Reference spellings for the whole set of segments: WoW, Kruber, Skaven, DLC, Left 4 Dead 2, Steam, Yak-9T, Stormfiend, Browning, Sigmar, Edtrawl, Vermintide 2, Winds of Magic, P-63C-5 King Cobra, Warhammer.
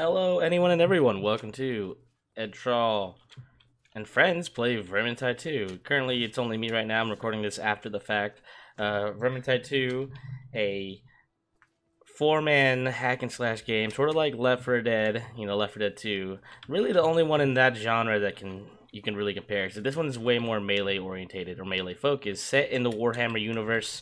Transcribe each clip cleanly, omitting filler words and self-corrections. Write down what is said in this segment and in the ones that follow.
Hello, anyone and everyone. Welcome to Edtrawl and friends play Vermintide 2. Currently, it's only me right now. I'm recording this after the fact. Vermintide 2, a four-man hack and slash game, sort of like Left 4 Dead. You know, Left 4 Dead 2. Really, the only one in that genre that you can really compare. So this one is way more melee orientated or melee focused, set in the Warhammer universe.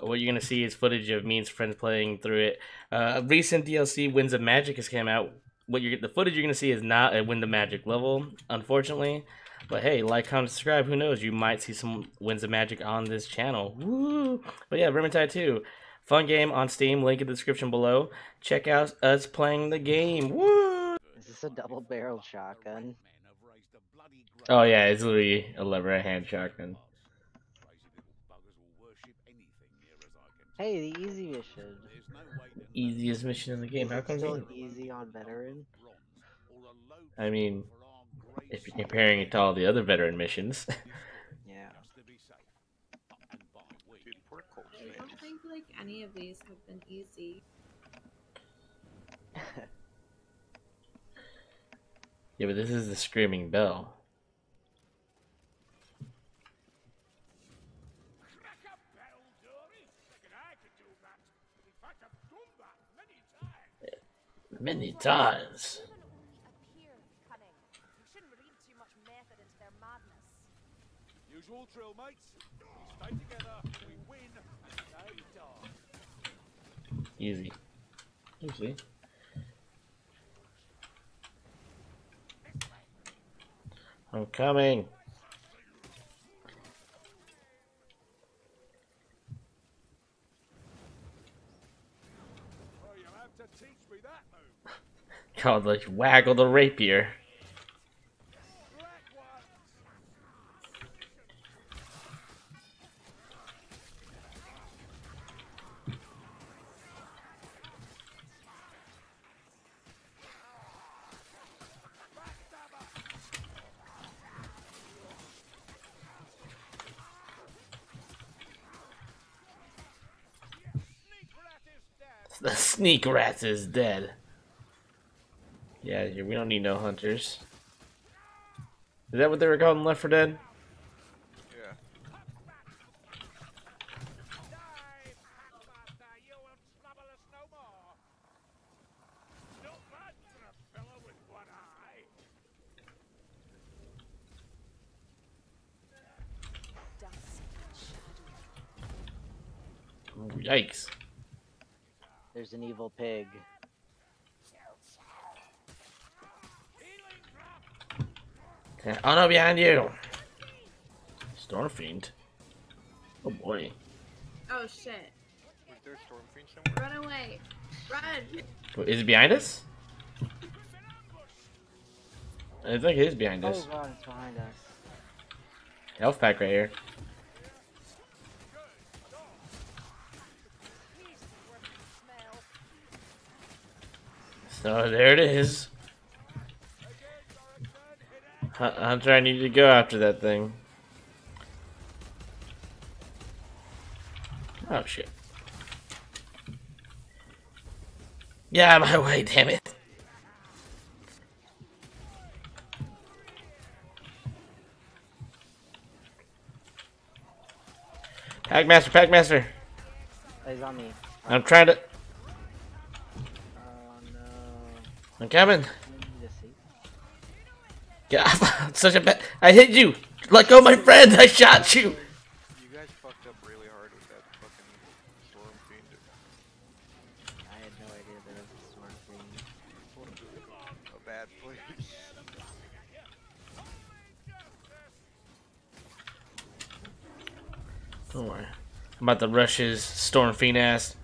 What you're going to see is footage of me and friends playing through it. A recent DLC, Winds of Magic, has come out. The footage you're going to see is not at Wind of Magic level, unfortunately. But hey, like, comment, subscribe. Who knows? You might see some Winds of Magic on this channel. Woo! But yeah, Vermintide 2. Fun game on Steam. Link in the description below. Check out us playing the game. Woo! Is this a double-barreled shotgun? Oh yeah, it's literally a left-hand shotgun. Hey, the easy mission. Easiest mission in the game. How come it's still easy on veteran? I mean, if you're comparing it to all the other veteran missions. Yeah. I don't think like any of these have been easy. Yeah, but this is the Screaming Bell. Many times. Usual drill, mates. Stay together, we win, and they die. Easy. Usually. I'm coming. God, let's waggle the rapier. The sneak rat is dead. Yeah, we don't need no hunters. Is that what they were called in Left 4 Dead? Yeah. Oh, yikes. There's an evil pig. Oh no, behind you! Stormfiend? Oh boy. Oh shit. Was there a Stormfiend somewhere? Run away! Run! Is it behind us? I think it is behind us. Oh god, it's behind us. Elf pack right here. So there it is. Hunter, I need you to go after that thing. Oh shit. Yeah, my way, damn it. Packmaster, Packmaster. He's on me. I'm trying to. Oh no. I'm coming. Yeah, such a bad. I hit you. Let go, my friend. I shot you. You guys fucked up really hard with that fucking Stormfiend. I had no idea that it was a Stormfiend. A bad place. Don't worry. I'm about to rush his Stormfiend ass.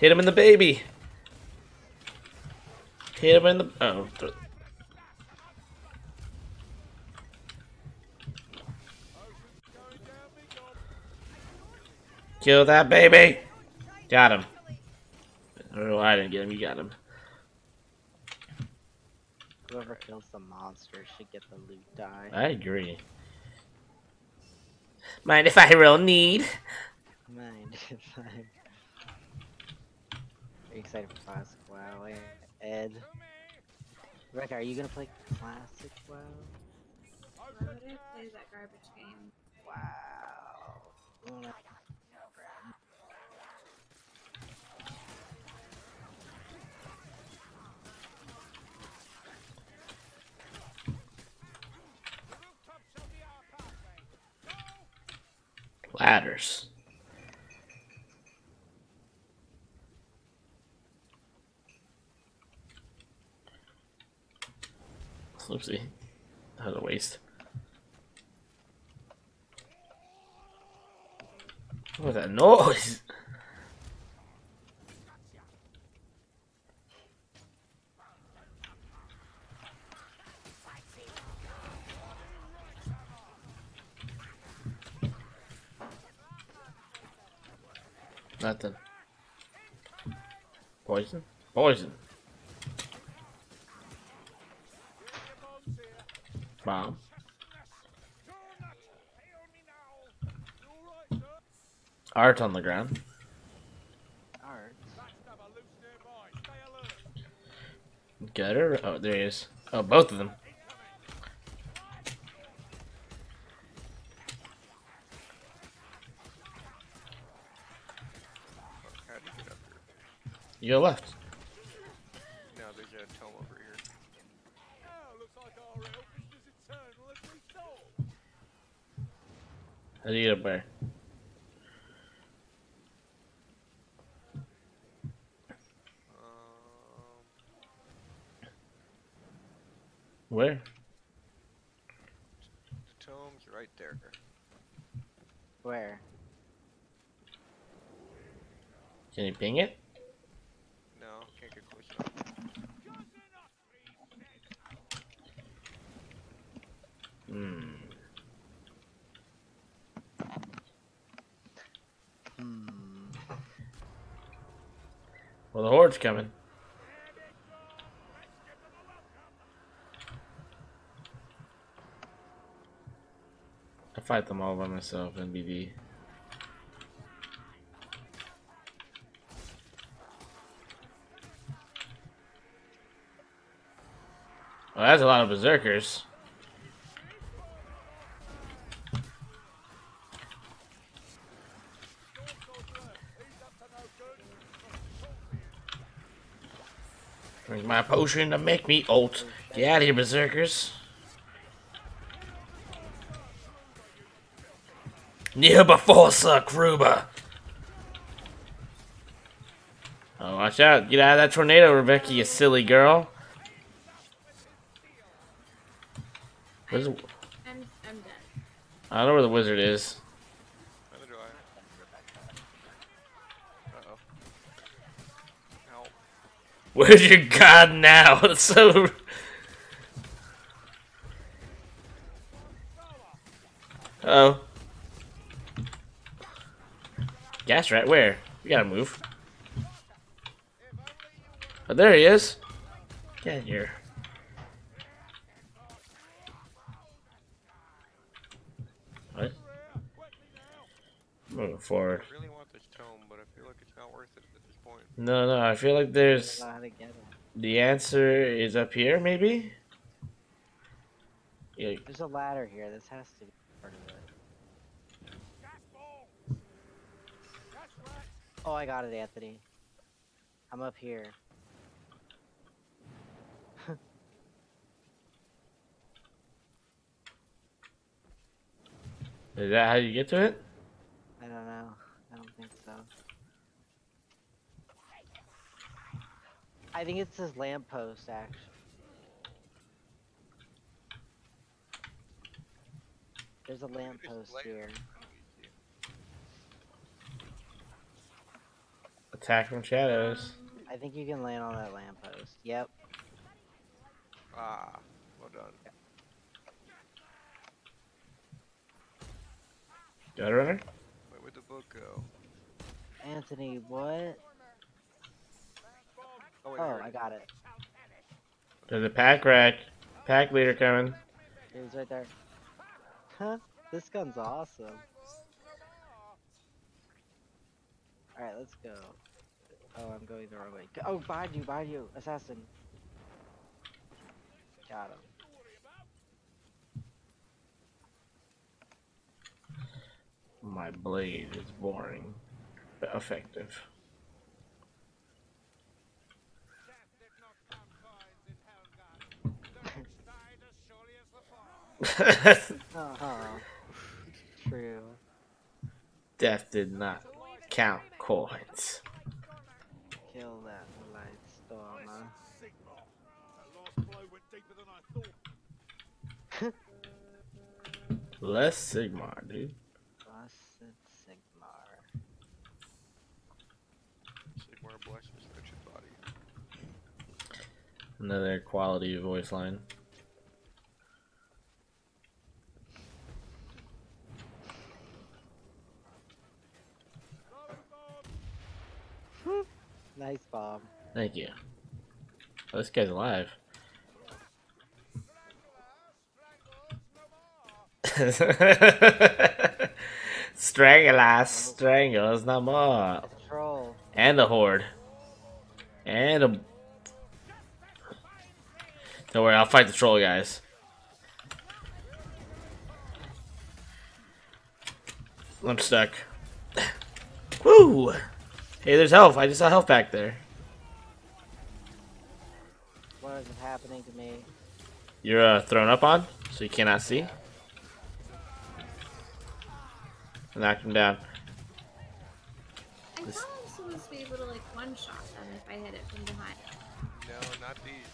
Hit him in the baby. Hit him in the. Oh. Kill that baby! Got him. Oh, I didn't get him, you got him. Whoever kills the monster should get the loot die. I agree. Mind if I roll need? Mind if I. Are you excited for Classic WoW, Ed? Rekka, are you gonna play Classic WoW? I'm gonna play that garbage game. Wow. Ladders. Oopsie. That was a waste. What was that noise? Nothing. Poison? Poison. Bomb. Art on the ground. Art. Gutter? Oh, there he is. Oh, both of them. You go left. No, there's a tome over here. Oh, looks like our help is eternal as we thought. How do you get up there? Where? The tome's right there. Where? Can you ping it? Well, the horde's coming. I fight them all by myself in BD. Well, that's a lot of berserkers. Bring my potion to make me ult. Get out of here, berserkers. Near before, Sir Kruber. Oh, watch out. Get out of that tornado, Rebecca, you silly girl. I'm dead. I don't know where the wizard is. Neither do I. Uh-oh. Help. Where's your god now? It's so... Uh-oh. Gas rat, where? We gotta move. Oh, there he is. Get in here. Moving forward. I really want this tome, but I feel like it's not worth it at this point. No, no, I feel like there's... The answer is up here, maybe? Yeah. There's a ladder here. This has to be part of it. Oh, I got it, Anthony. I'm up here. Is that how you get to it? I don't know. I don't think so. I think it's this lamppost, actually. There's a lamppost here. Attack from shadows. I think you can land on that lamppost. Yep. Ah, well done. Got a runner? The book go? Anthony, what? Oh, wait, I got it. There's a pack rack. Pack leader coming. It was right there. Huh? This gun's awesome. Alright, let's go. Oh, I'm going the wrong way. Oh, behind you, assassin. Got him. My blade is boring, but effective. Uh-huh. True. Death did not count coins. Kill that light stormer. Last blow went deeper than I thought. Less Sigmar, dude. Blessed Sigmar. Sigmar bless his wretched body. Another quality voice line. Nice bomb. Thank you. Oh, this guy's alive. Strangler strangles no more. Troll. And the horde. And a... Don't worry, I'll fight the troll, guys. I'm stuck. Woo! Hey, there's health. I just saw health back there. What is happening to me? You're thrown up on, so you cannot see. Yeah. Knocked him down. I thought I was supposed to be able to like one-shot them if I hit it from behind. No, not these.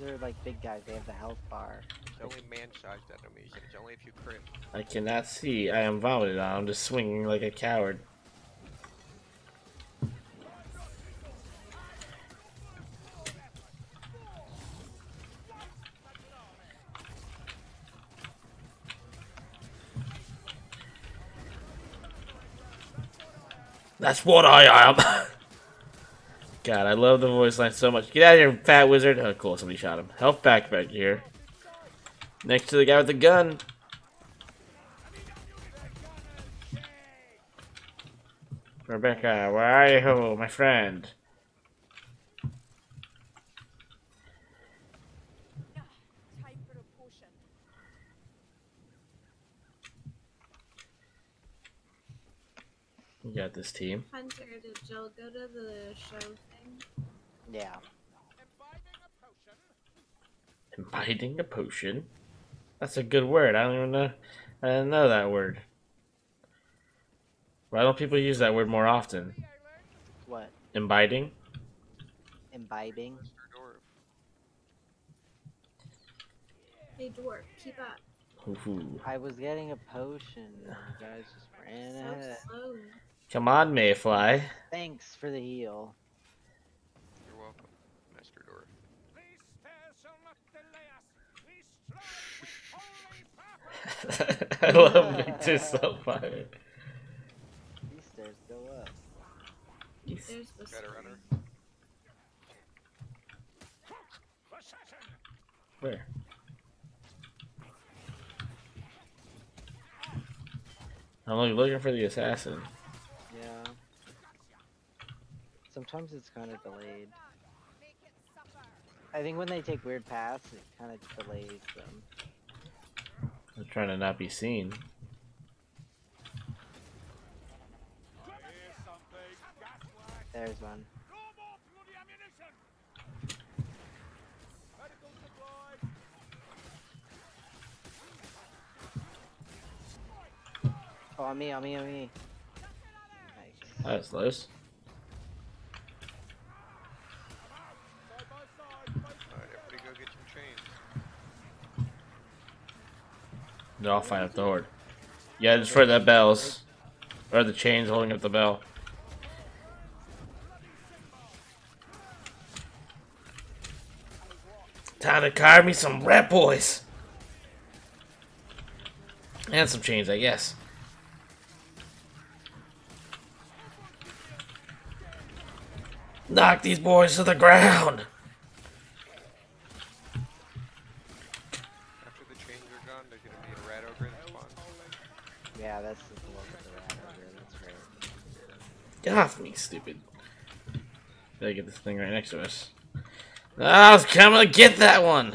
These are like big guys. They have the health bar. It's only man-sized enemies. It's only if you crit. I cannot see. I am vomited on. I'm just swinging like a coward. That's what I am. God, I love the voice line so much. Get out of here, fat wizard. Oh, cool. Somebody shot him. Health back here. Next to the guy with the gun. Rebecca, where are you, my friend? You got this team. Hunter, did Jill go to the show thing? Yeah. Imbibing a potion? That's a good word. I don't even know. I didn't know that word. Why don't people use that word more often? What? Imbibing? Imbibing? Hey, dwarf, keep up. Ooh. I was getting a potion. You guys just ran out of it. Come on, Mayfly. Thanks for the heal. You're welcome, Master Dora. I love Victor so much. These stairs go up. There's the runner. Where? I'm only looking for the assassin. Yeah. Sometimes it's kind of delayed. I think when they take weird paths, it kind of delays them. I'm trying to not be seen. There's one. Oh, on me. Nice. That's close. Alright, everybody go get some chains. No, I'll find up the horde. Yeah, just for the bells. Or the chains holding up the bell. Time to carve me some rat boys! And some chains, I guess. Knock these boys to the ground! After the chains are gone, there's gonna be a rat ogre in the spawn. Yeah, that's the one with the rat ogre, that's right. Get off me, stupid. Gotta get this thing right next to us. I was coming to get that one!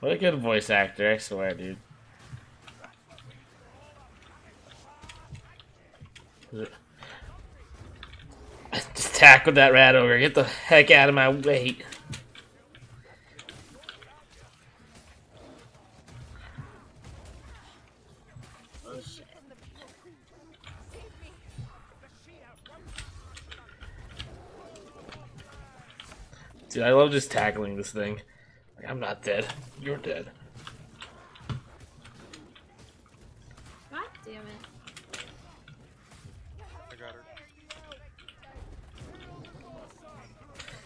What a good voice actor, I swear, dude. Just tackle that rat ogre. Get the heck out of my way. Dude, I love just tackling this thing. Like, I'm not dead. You're dead. God damn it. I got her.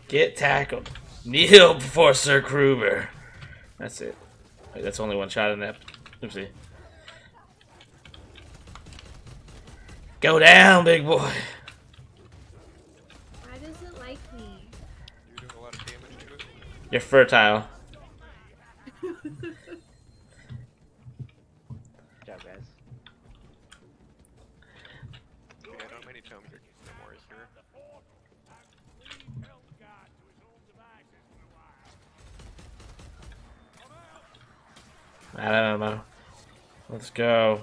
Get tackled. Kneel before Sir Kruber. That's it. Wait, that's only one shot in that. Oopsie. Go down, big boy. You're fertile. Good job, guys. Yeah, I don't have any tomes or more here. I don't know. Let's go.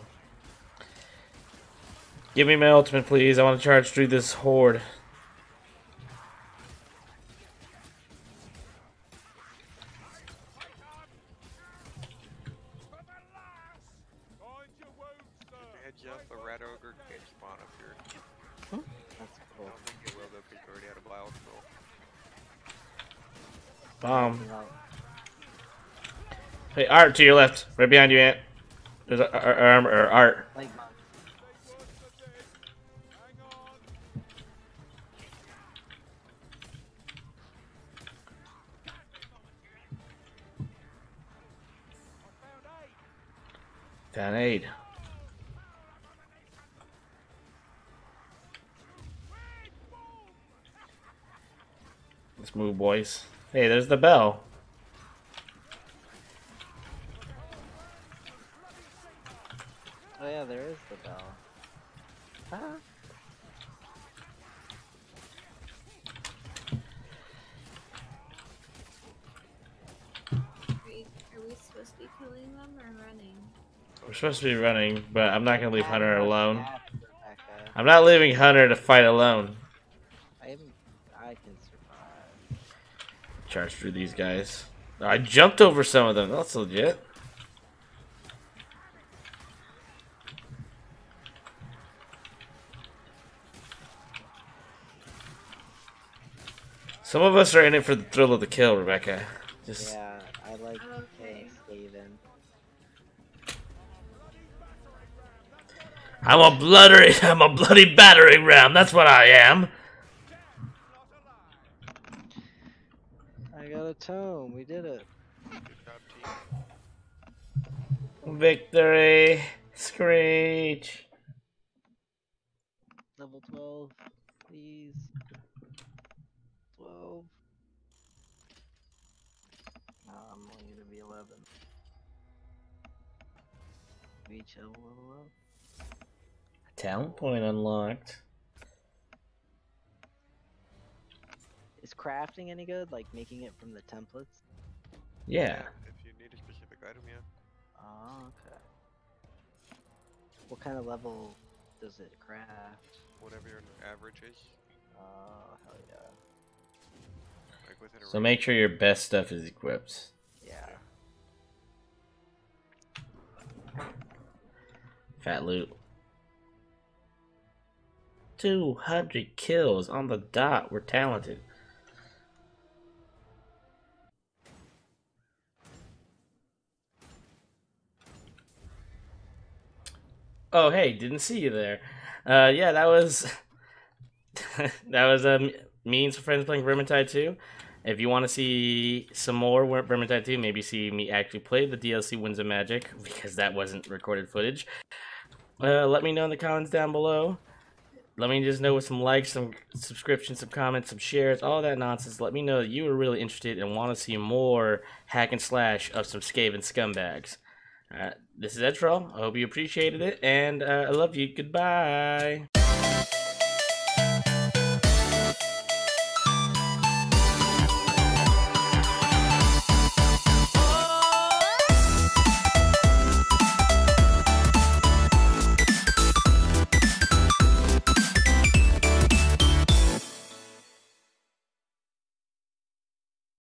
Give me my ultimate, please. I want to charge through this horde. Hey, Art, to your left. Right behind you, Ant. There's armor, or Art. Found aid. Let's move, boys. Hey, there's the bell. Oh yeah, there is the bell. Huh? Are we supposed to be killing them or running? We're supposed to be running, but I'm not gonna leave Hunter alone. I'm not leaving Hunter to fight alone. I can survive. Charge through these guys. I jumped over some of them. That's legit. Some of us are in it for the thrill of the kill, Rebecca. Just... yeah, I like Skaven. I'm a bloody battering ram. That's what I am. I got a tome. We did it. Victory, Screech. Level 12, please. I'm only gonna be 11. Reach a level up. Talent point unlocked. Is crafting any good? Like making it from the templates? Yeah. If you need a specific item, yeah. Oh, okay. What kind of level does it craft? Whatever your average is. Oh, hell yeah. So make sure your best stuff is equipped. Yeah. Fat loot. 200 kills on the dot. We're talented. Oh, hey, didn't see you there. Yeah, that was... that was me and some friends playing Vermintide 2. If you want to see some more Vermintide 2, maybe see me actually play the DLC Winds of Magic, because that wasn't recorded footage. Let me know in the comments down below. Let me just know with some likes, some subscriptions, some comments, some shares, all that nonsense. Let me know that you were really interested and want to see more hack and slash of some Skaven scumbags. This is Edtrawl. I hope you appreciated it, and I love you. Goodbye.